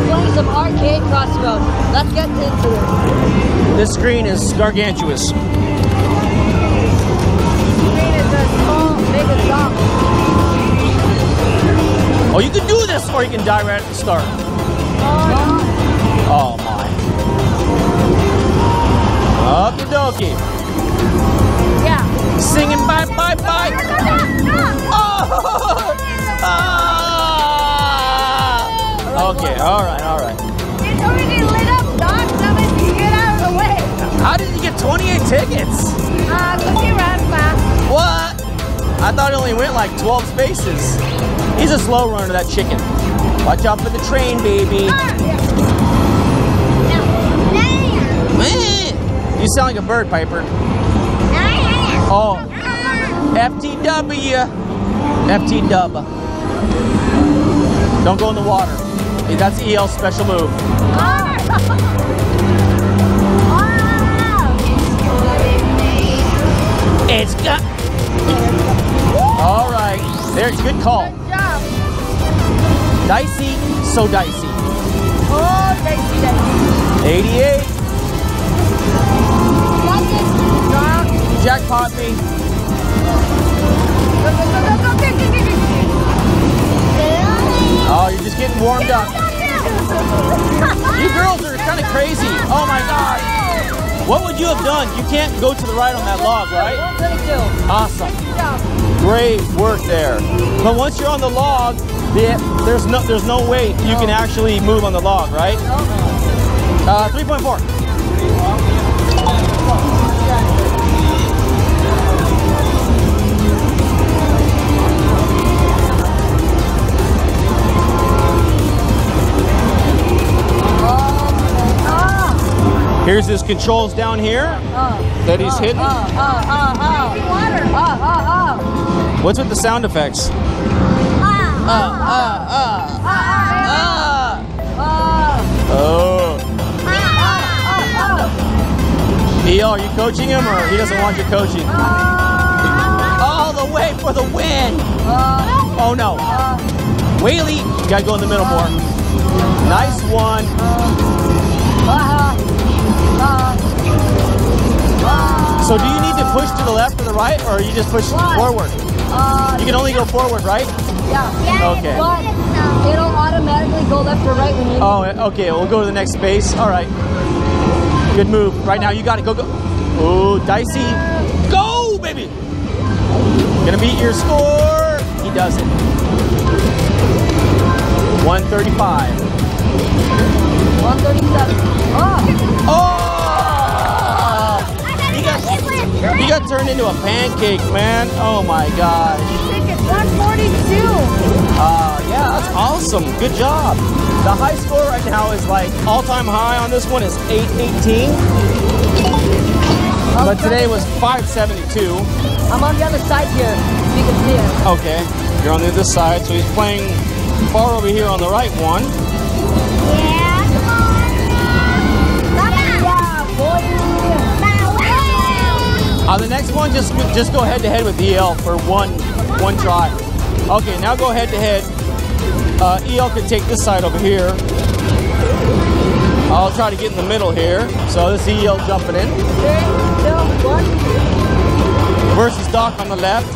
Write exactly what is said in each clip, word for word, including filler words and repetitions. we're playing some arcade Crossroads. Let's get into it. This screen is gargantuous. This screen is as small, big as dog. Oh, you can do this or you can die right at the start. Oh, no. Oh my. Okie dokie. Yeah. Singing bye bye bye. No, no, no, no, no. Oh. Ah. Okay. All right. All right. It's already lit up, dog. Now let's get out of the way. How did you get twenty-eight tickets? Uh, looking around fast. What? I thought it only went like twelve spaces. He's a slow runner, that chicken. Watch out for the train, baby. Ah, yeah. You sound like a bird, Piper. Oh. F T W. F T W. Don't go in the water. That's E L's special move. It's got. All right. There, good call. Good job. Dicey, so dicey. Oh, dicey, dicey. eighty-eight. Jackpot me. Oh, you're just getting warmed up. You girls are kind of crazy. Oh my god. What would you have done? You can't go to the right on that log, right? Awesome. Great work there. But once you're on the log, there's no there's no way you can actually move on the log, right? Uh, three point four. Here's his controls down here uh, that he's uh, hitting. Uh, uh, uh, uh. What's with the sound effects? Uh, uh, uh, uh, uh, uh, uh. Oh. E L, are you coaching him or he doesn't want you coaching? Uh, All the way for the win. Uh, oh no. Uh, Whaley, you gotta go in the middle more. Uh, nice one. Uh, uh, So do you need to push to the left or the right, or you just push what? forward? Uh, you can only go forward, right? Yeah. yeah okay. But it'll automatically go left or right when you. Oh, okay. We'll go to the next space. All right. Good move. Right now, you got it. Go, go. Oh, dicey. Go, baby. Gonna beat your score. He does it. one thirty-five. one thirty-seven. Oh. Oh. You got turned into a pancake, man. Oh my gosh. one forty-two. Uh, yeah, that's awesome. Good job. The high score right now is like all-time high on this one is eight eighteen. But today was five seventy-two. I'm on the other side here, so you can see it. Okay, you're on the other side, so he's playing far over here on the right one. On uh, the next one, just just go head to head with E L for one one try. Okay, now go head to head. Uh, E L could take this side over here. I'll try to get in the middle here. So this is E L jumping in. Versus Doc on the left.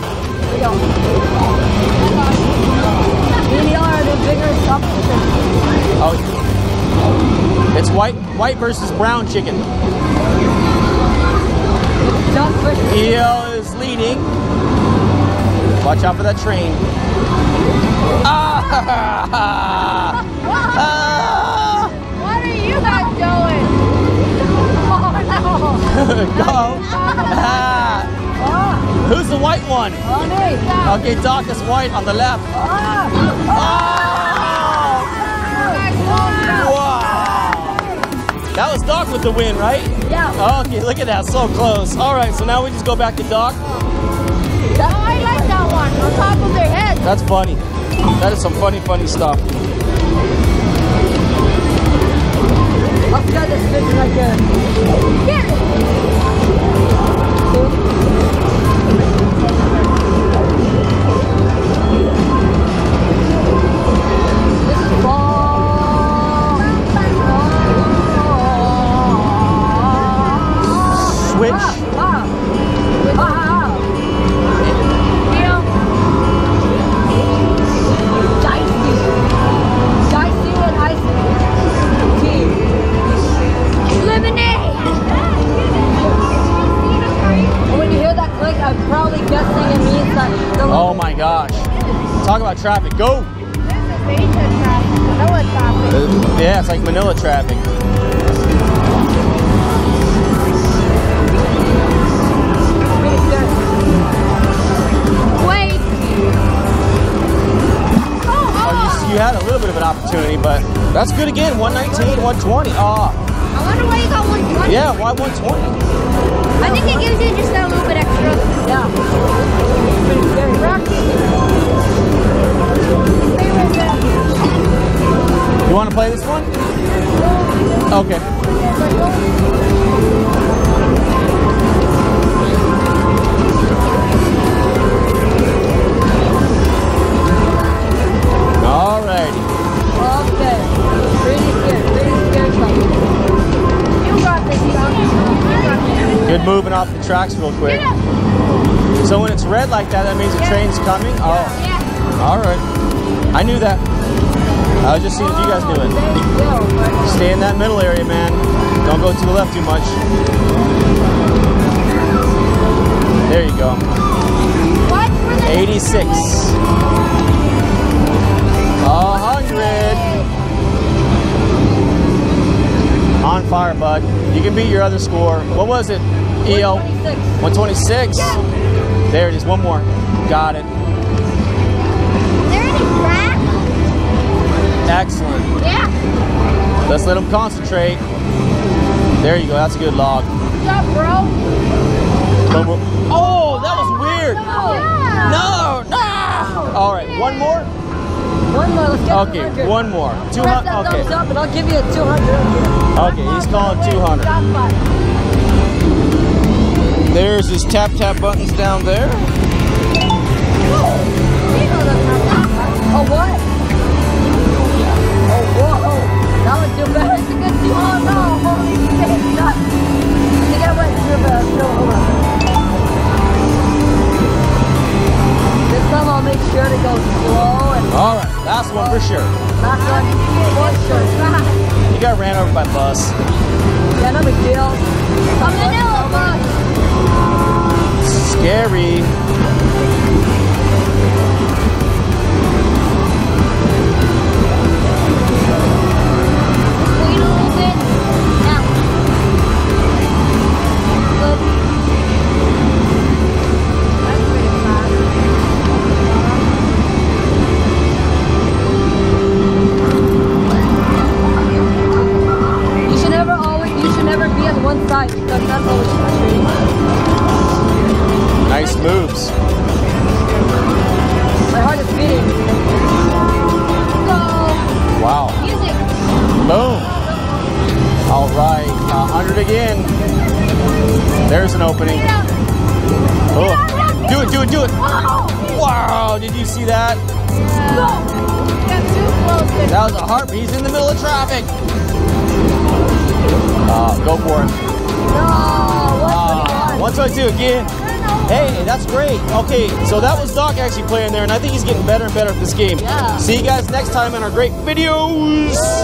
Oh, it's white white versus brown chicken. E L is leading. Watch out for that train. Ah! Ah! What are you guys doing? Oh no! Go! Ah. Who's the white one? Okay, Doc is white on the left. Ah! Wow! That was Doc with the win, right? Yeah. Okay, look at that, so close. All right, so now we just go back to Doc. Oh, I like that one, on top of their head. That's funny. That is some funny, funny stuff. I've got this picture right there. Yeah. This is ball. go. This is Asia traffic, Manila traffic. Uh, yeah, it's like Manila traffic. Wait. Oh, oh. You, you had a little bit of an opportunity, but that's good again. one nineteen, one twenty. Ah. Oh. I wonder why you got one twenty. Yeah, why one twenty? I think it gives you just a little bit extra. Yeah. Very rocky. You want to play this one? Okay. All right. Okay. Pretty good. Pretty good. Good moving off the tracks real quick. So when it's red like that, that means the train's coming? Oh. All right. I knew that. I was just seeing if you guys knew it. Stay in that middle area, man. Don't go to the left too much. There you go. eighty-six. one hundred. On fire, bud. You can beat your other score. What was it, E O? one twenty-six. one twenty-six? Yeah. There it is. One more. Got it. Is there any crack? Excellent. Yeah. Let's let them concentrate. There you go. That's a good log. What's up, bro? Boom, boom. Oh, that was weird. No. No. No. All right. One more? One more, let's get okay, one hundred. One more. two hundred. Press that okay. Thumbs up and I'll give you a two hundred. Okay, he's calling two hundred. There's his tap tap buttons down there. Oh, what? Oh, whoa. That was too bad. That's a good two. Oh, no. Holy shit. Stop. You got one too bad. No, hold on. This time I'll make sure to go slow. All right, last one for sure. Last one for sure. You got ran over by bus. Yeah, no big deal. I'm in a bus. Scary. Wait a little bit. Now. Good. One side, because that's always frustrating. Nice moves. My heart is beating. Go. Wow. Music. Boom. All right, one hundred again. There's an opening. Oh. Do it, do it, do it. Wow, did you see that? Yeah. That was a heartbeat. He's in the middle of traffic. Uh, go for it. No, one twenty-one uh, again. Hey, that's great. Okay, so that was Doc actually playing there, and I think he's getting better and better at this game. Yeah. See you guys next time in our great videos.